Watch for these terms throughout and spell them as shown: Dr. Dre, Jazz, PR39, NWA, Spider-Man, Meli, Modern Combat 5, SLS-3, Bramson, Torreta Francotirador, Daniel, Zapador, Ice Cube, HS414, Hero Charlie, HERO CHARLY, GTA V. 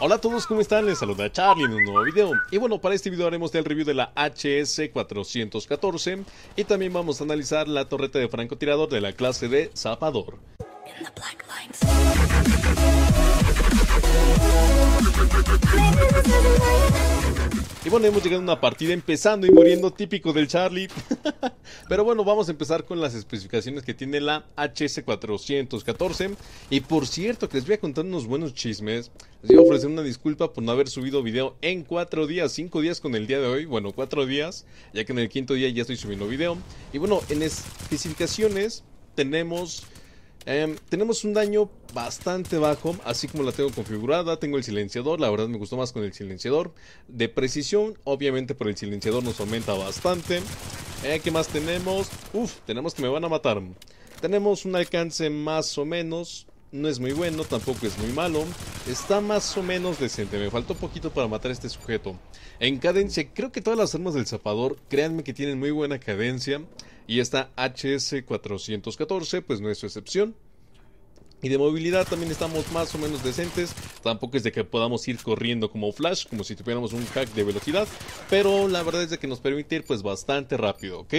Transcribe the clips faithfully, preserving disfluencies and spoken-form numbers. Hola a todos, ¿cómo están? Les saluda Charlie en un nuevo video. Y bueno, para este video haremos el review de la H S cuatrocientos catorce y también vamos a analizar la torreta de francotirador de la clase de Zapador. Y bueno, hemos llegado a una partida empezando y muriendo, típico del Charlie. Pero bueno, vamos a empezar con las especificaciones que tiene la H S cuatrocientos catorce. Y por cierto, que les voy a contar unos buenos chismes. Les voy a ofrecer una disculpa por no haber subido video en cuatro días, cinco días con el día de hoy. Bueno, cuatro días, ya que en el quinto día ya estoy subiendo video. Y bueno, en especificaciones tenemos... Eh, tenemos un daño bastante bajo, así como la tengo configurada. Tengo el silenciador, la verdad me gustó más con el silenciador. De precisión, obviamente por el silenciador nos aumenta bastante. eh, ¿Qué más tenemos? Uf, tenemos que me van a matar. Tenemos un alcance más o menos. No es muy bueno, tampoco es muy malo. Está más o menos decente. Me faltó poquito para matar a este sujeto. En cadencia, creo que todas las armas del Zapador, créanme que tienen muy buena cadencia. Y esta H S cuatrocientos catorce pues no es su excepción. Y de movilidad también estamos más o menos decentes. Tampoco es de que podamos ir corriendo como Flash, como si tuviéramos un hack de velocidad, pero la verdad es de que nos permite ir pues bastante rápido, ¿ok?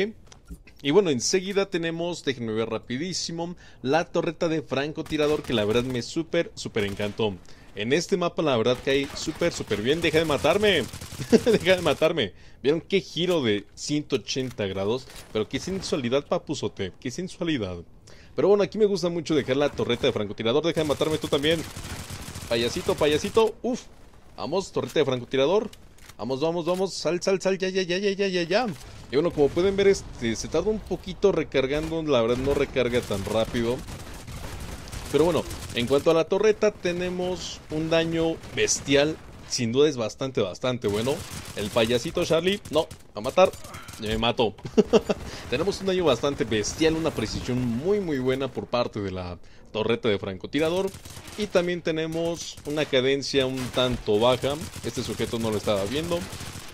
Y bueno, enseguida tenemos, déjenme ver rapidísimo, la torreta de francotirador, que la verdad me súper, súper encantó. En este mapa la verdad que hay súper, súper bien. Deja de matarme. Deja de matarme. ¿Vieron qué giro de ciento ochenta grados? Pero qué sensualidad, papuzote. Qué sensualidad. Pero bueno, aquí me gusta mucho dejar la torreta de francotirador. Deja de matarme tú también. Payasito, payasito. Uf. Vamos, torreta de francotirador. Vamos, vamos, vamos. Sal, sal, sal. Ya, ya, ya, ya, ya, ya, ya. Y bueno, como pueden ver, este se tarda un poquito recargando. La verdad no recarga tan rápido. Pero bueno, en cuanto a la torreta, tenemos un daño bestial. Sin duda es bastante, bastante bueno. El payasito Charlie, no, a matar, me mató. Tenemos un daño bastante bestial, una precisión muy, muy buena por parte de la torreta de francotirador. Y también tenemos una cadencia un tanto baja. Este sujeto no lo estaba viendo.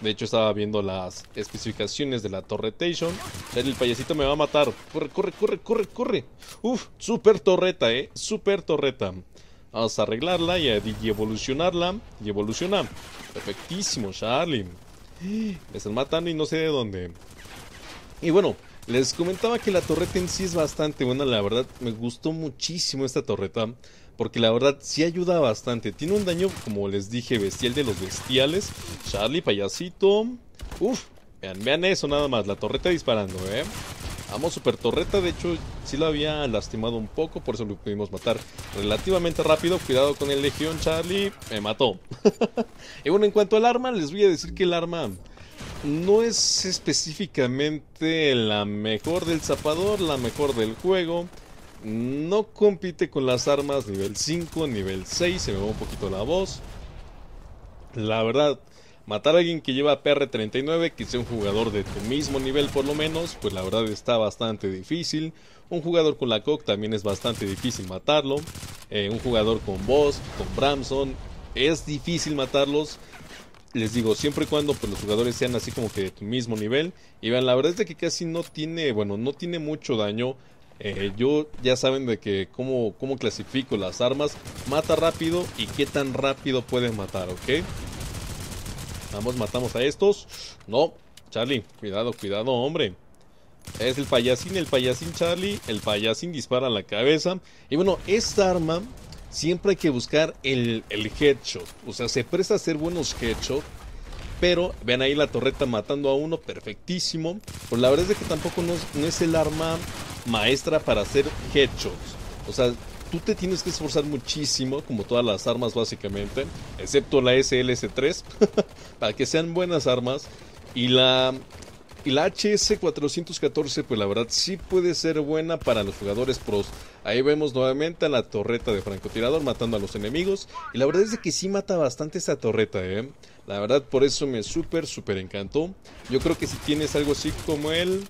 De hecho, estaba viendo las especificaciones de la torretation. El payasito me va a matar. Corre, corre, corre, corre, corre. Uf, super torreta, eh. Super torreta. Vamos a arreglarla y, a, y evolucionarla. Y evoluciona. Perfectísimo, Charlie. Me están matando y no sé de dónde. Y bueno, les comentaba que la torreta en sí es bastante buena. La verdad, me gustó muchísimo esta torreta. Porque la verdad sí ayuda bastante. Tiene un daño, como les dije, bestial de los bestiales. Charlie, payasito. Uf, vean, vean eso nada más. La torreta disparando, eh. Vamos, super torreta. De hecho, sí la había lastimado un poco. Por eso lo pudimos matar relativamente rápido. Cuidado con el legión, Charlie. Me mató. Y bueno, en cuanto al arma, les voy a decir que el arma no es específicamente la mejor del Zapador, la mejor del juego. No compite con las armas nivel cinco, nivel seis. Se me va un poquito la voz. La verdad, matar a alguien que lleva P R treinta y nueve, que sea un jugador de tu mismo nivel por lo menos, pues la verdad está bastante difícil. Un jugador con la C O C también es bastante difícil matarlo. eh, Un jugador con Boss, con Bramson, es difícil matarlos. Les digo, siempre y cuando pues, los jugadores sean así como que de tu mismo nivel. Y vean, la verdad es de que casi no tiene, bueno, no tiene mucho daño. Eh, yo ya saben de que cómo, cómo clasifico las armas. Mata rápido y qué tan rápido pueden matar, ¿ok? Vamos, matamos a estos. No, Charlie, cuidado, cuidado, hombre. Es el payasín, el payasín Charlie. El payasín dispara a la cabeza. Y bueno, esta arma siempre hay que buscar el, el headshot. O sea, se presta a hacer buenos headshots. Pero vean ahí la torreta matando a uno, perfectísimo. Pues la verdad es que tampoco no, no es el arma maestra para hacer headshots. O sea, tú te tienes que esforzar muchísimo, como todas las armas básicamente, excepto la S L S tres, para que sean buenas armas. Y la, y la H S cuatrocientos catorce, pues la verdad sí puede ser buena para los jugadores pros. Ahí vemos nuevamente a la torreta de francotirador matando a los enemigos. Y la verdad es que sí mata bastante esta torreta, eh. La verdad, por eso me súper, súper encantó. Yo creo que si tienes algo así como el...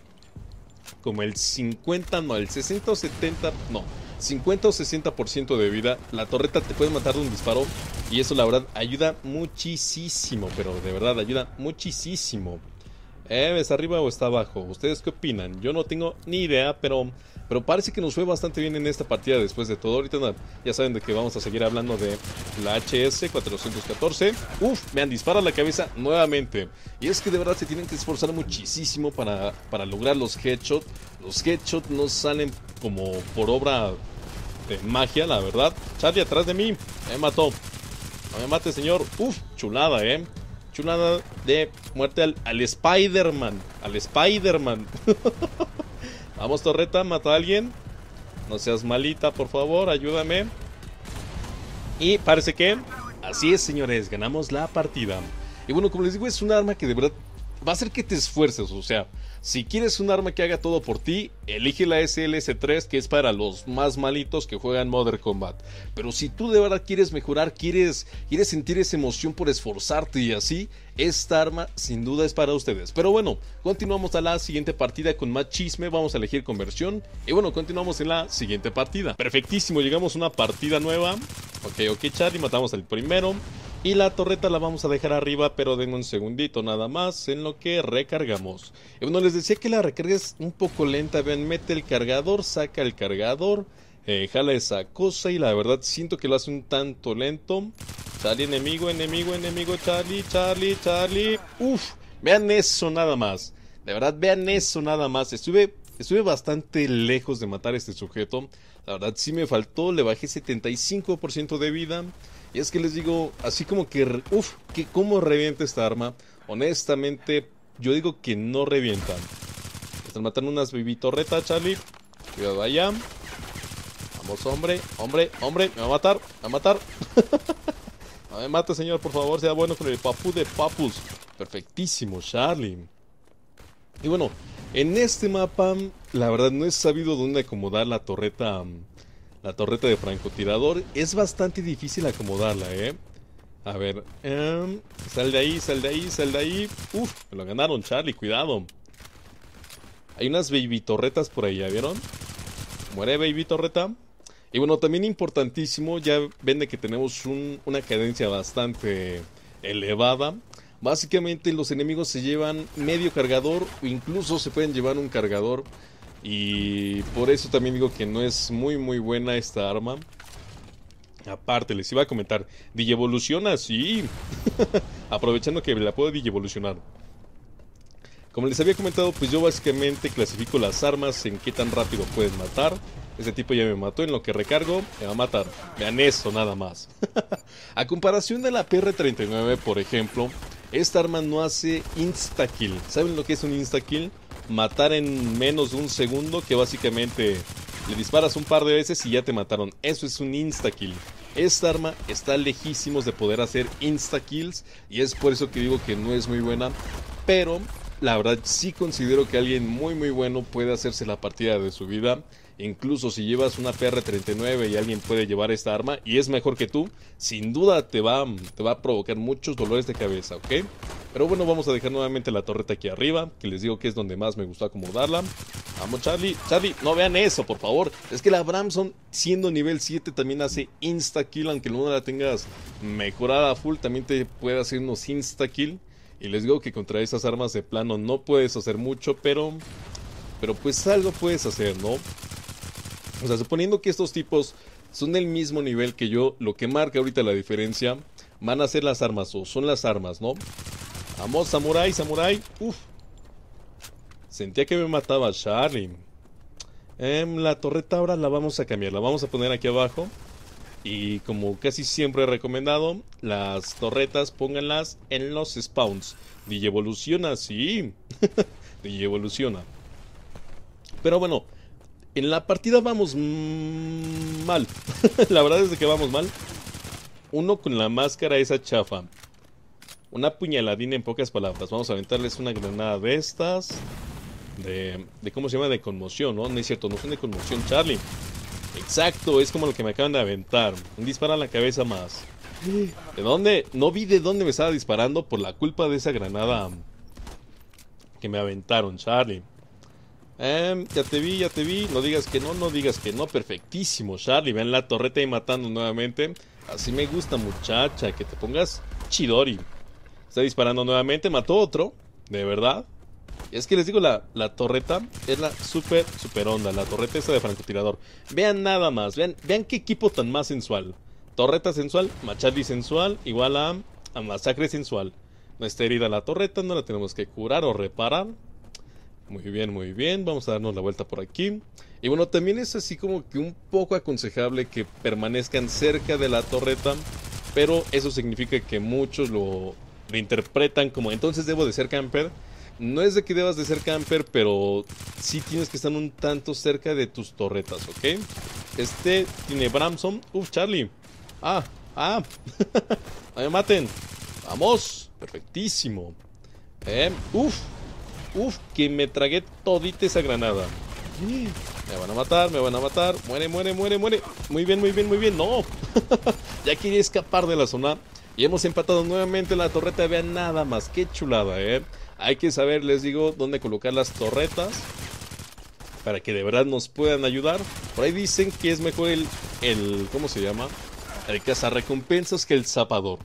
como el cincuenta, no, el sesenta o setenta, no, cincuenta o sesenta por ciento de vida, la torreta te puede matar de un disparo. Y eso la verdad ayuda muchísimo, pero de verdad ayuda muchísimo. Eh, ¿está arriba o está abajo? ¿Ustedes qué opinan? Yo no tengo ni idea, pero, pero parece que nos fue bastante bien en esta partida después de todo. Ahorita no, ya saben de que vamos a seguir hablando de la H S cuatrocientos catorce. Uf, me han disparado la cabeza nuevamente. Y es que de verdad se tienen que esforzar muchísimo para, para lograr los headshots. Los headshots no salen como por obra de magia, la verdad. Charlie, atrás de mí, me mató. No me mate, señor. Uf, chulada, eh. Chulada de muerte al, al Spider-Man. Al Spider-Man. Vamos, Torreta, mata a alguien. No seas malita, por favor, ayúdame. Y parece que... así es, señores, ganamos la partida. Y bueno, como les digo, es un arma que de verdad va a hacer que te esfuerces. O sea, si quieres un arma que haga todo por ti, elige la S L S tres, que es para los más malitos que juegan Modern Combat. Pero si tú de verdad quieres mejorar, quieres, quieres sentir esa emoción por esforzarte y así, esta arma sin duda es para ustedes. Pero bueno, continuamos a la siguiente partida con más chisme. Vamos a elegir conversión. Y bueno, continuamos en la siguiente partida. Perfectísimo, llegamos a una partida nueva. Ok, ok, Charlie, matamos al primero. Y la torreta la vamos a dejar arriba, pero denme un segundito nada más en lo que recargamos. Y bueno, les decía que la recarga es un poco lenta. Vean, mete el cargador, saca el cargador, eh, jala esa cosa y la verdad siento que lo hace un tanto lento. Charlie, enemigo, enemigo, enemigo, Charlie, Charlie, Charlie. Uf, vean eso nada más. De verdad, vean eso nada más. Estuve... Estuve bastante lejos de matar a este sujeto. La verdad sí me faltó, le bajé setenta y cinco por ciento de vida. Y es que les digo, así como que... Uf, que cómo revienta esta arma. Honestamente, yo digo que no revientan. Están matando unas bibitorretas, Charlie. Cuidado allá. Vamos, hombre, hombre, hombre. Me va a matar, me va a matar. No me mate, señor, por favor. Sea bueno con el papu de papus. Perfectísimo, Charlie. Y bueno... en este mapa, la verdad, no he sabido dónde acomodar la torreta, la torreta de francotirador. Es bastante difícil acomodarla, ¿eh? A ver, eh, sal de ahí, sal de ahí, sal de ahí. Uf, me lo ganaron, Charlie, cuidado. Hay unas baby torretas por ahí, ¿ya vieron? Muere baby torreta. Y bueno, también importantísimo, ya ven de que tenemos un, una cadencia bastante elevada. Básicamente los enemigos se llevan medio cargador o incluso se pueden llevar un cargador. Y por eso también digo que no es muy muy buena esta arma. Aparte les iba a comentar, digievoluciona, sí. Aprovechando que la puedo digievolucionar. Como les había comentado, pues yo básicamente clasifico las armas en qué tan rápido pueden matar. Este tipo ya me mató, en lo que recargo, me va a matar. Vean eso nada más. A comparación de la P R treinta y nueve, por ejemplo, esta arma no hace insta-kill. ¿Saben lo que es un insta-kill? Matar en menos de un segundo, que básicamente le disparas un par de veces y ya te mataron. Eso es un insta-kill. Esta arma está lejísimos de poder hacer insta-kills y es por eso que digo que no es muy buena. Pero... la verdad sí considero que alguien muy muy bueno puede hacerse la partida de su vida. Incluso si llevas una P R treinta y nueve y alguien puede llevar esta arma y es mejor que tú, sin duda te va, te va a provocar muchos dolores de cabeza, ¿ok? Pero bueno, vamos a dejar nuevamente la torreta aquí arriba, que les digo que es donde más me gusta acomodarla. Vamos, Charlie, Charlie, no vean eso, por favor. Es que la Bramson, siendo nivel siete, también hace insta-kill. Aunque no la tengas mejorada a full, también te puede hacer unos insta-kill. Y les digo que contra esas armas de plano no puedes hacer mucho, pero... pero pues algo puedes hacer, ¿no? O sea, suponiendo que estos tipos son del mismo nivel que yo, lo que marca ahorita la diferencia van a ser las armas, o son las armas, ¿no? Vamos, Samurai, Samurai. Uf. Sentía que me mataba Charlie. Eh, la torreta ahora la vamos a cambiar, la vamos a poner aquí abajo. Y como casi siempre he recomendado, las torretas pónganlas en los spawns. Digievoluciona, sí. Digievoluciona. Pero bueno, en la partida vamos mmm, mal. La verdad es que vamos mal. Uno con la máscara esa chafa. Una puñaladina en pocas palabras. Vamos a aventarles una granada de estas. De, de ¿cómo se llama? De conmoción, ¿no? No es cierto, no son de conmoción, Charlie. Exacto, es como lo que me acaban de aventar. Un disparo a la cabeza más. ¿De dónde? No vi de dónde me estaba disparando por la culpa de esa granada que me aventaron, Charlie. Eh, ya te vi, ya te vi. No digas que no, no digas que no. Perfectísimo, Charlie. Vean la torreta ahí matando nuevamente. Así me gusta, muchacha, que te pongas chidori. Está disparando nuevamente, mató otro. De verdad. Es que les digo, la, la torreta es la super, super onda. La torreta esa de francotirador. Vean nada más, vean, vean qué equipo tan más sensual. Torreta sensual, Machadi sensual, igual a, a masacre sensual. No está herida la torreta, no la tenemos que curar o reparar. Muy bien, muy bien, vamos a darnos la vuelta por aquí. Y bueno, también es así como que un poco aconsejable que permanezcan cerca de la torreta. Pero eso significa que muchos lo reinterpretan como, entonces debo de ser camper. No es de que debas de ser camper, pero sí tienes que estar un tanto cerca de tus torretas, ¿ok? Este tiene Bramson. Uf, Charlie. Ah, ah. No me maten. Vamos. Perfectísimo. Eh, uf. Uf, que me tragué todita esa granada. Me van a matar, me van a matar. Muere, muere, muere, muere. Muy bien, muy bien, muy bien. No. Ya quería escapar de la zona. Y hemos empatado nuevamente la torreta. Vean nada más. Qué chulada, eh. Hay que saber, les digo, dónde colocar las torretas para que de verdad nos puedan ayudar. Por ahí dicen que es mejor el, el ¿cómo se llama? El cazarrecompensas que el zapador.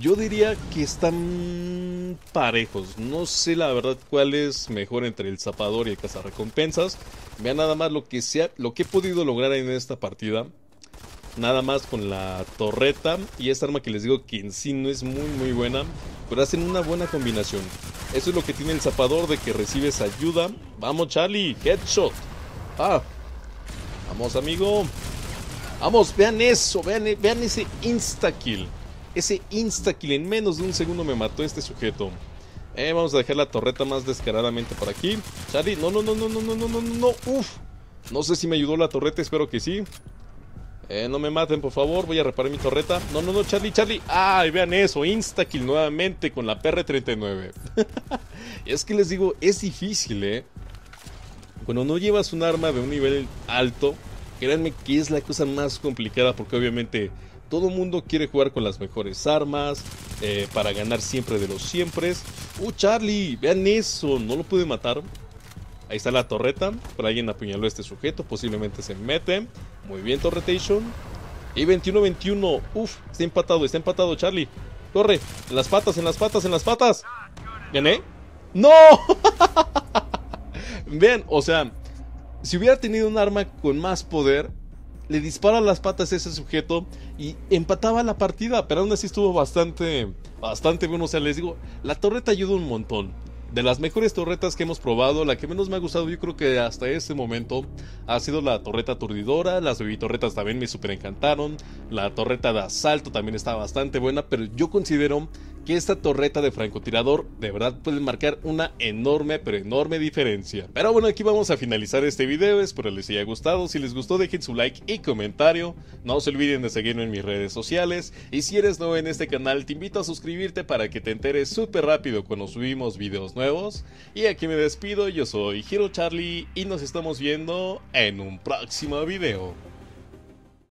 Yo diría que están parejos. No sé la verdad cuál es mejor entre el zapador y el cazarrecompensas. Vean nada más lo que, sea, lo que he podido lograr en esta partida. Nada más con la torreta y esta arma que les digo que en sí no es muy muy buena, pero hacen una buena combinación. Eso es lo que tiene el zapador, de que recibes ayuda. Vamos, Charlie, headshot. Ah, vamos, amigo. Vamos, vean eso, vean, vean ese insta-kill. Ese insta-kill, en menos de un segundo me mató este sujeto. Eh, vamos a dejar la torreta más descaradamente por aquí. Charlie, no, no, no, no, no, no, no, no, no, uf. No sé si me ayudó la torreta, espero que sí. Eh, no me maten, por favor, voy a reparar mi torreta. No, no, no, Charlie, Charlie. Ay, vean eso, insta-kill nuevamente con la P R treinta y nueve. Es que les digo, es difícil, eh. Cuando no llevas un arma de un nivel alto, créanme que es la cosa más complicada, porque obviamente todo mundo quiere jugar con las mejores armas, eh, para ganar siempre de los siempre. Uh, Charlie, vean eso, no lo pude matar. Ahí está la torreta, pero alguien apuñaló a este sujeto, posiblemente se mete. Muy bien, Torretation. Y veintiuno veintiuno, uf, está empatado, está empatado, Charlie. Corre, en las patas, en las patas, en las patas. ¿Gané? ¡No! Vean, o sea, si hubiera tenido un arma con más poder, le dispara las patas a ese sujeto y empataba la partida, pero aún así estuvo bastante, bastante bueno. O sea, les digo, la torreta ayuda un montón. De las mejores torretas que hemos probado, la que menos me ha gustado yo creo que hasta este momento ha sido la torreta aturdidora. Las torretas también me super encantaron. La torreta de asalto también está bastante buena, pero yo considero que esta torreta de francotirador de verdad puede marcar una enorme, pero enorme diferencia. Pero bueno, aquí vamos a finalizar este video. Espero les haya gustado. Si les gustó, dejen su like y comentario. No se olviden de seguirme en mis redes sociales. Y si eres nuevo en este canal, te invito a suscribirte para que te enteres súper rápido cuando subimos videos nuevos. Y aquí me despido, yo soy Hero Charlie y nos estamos viendo en un próximo video.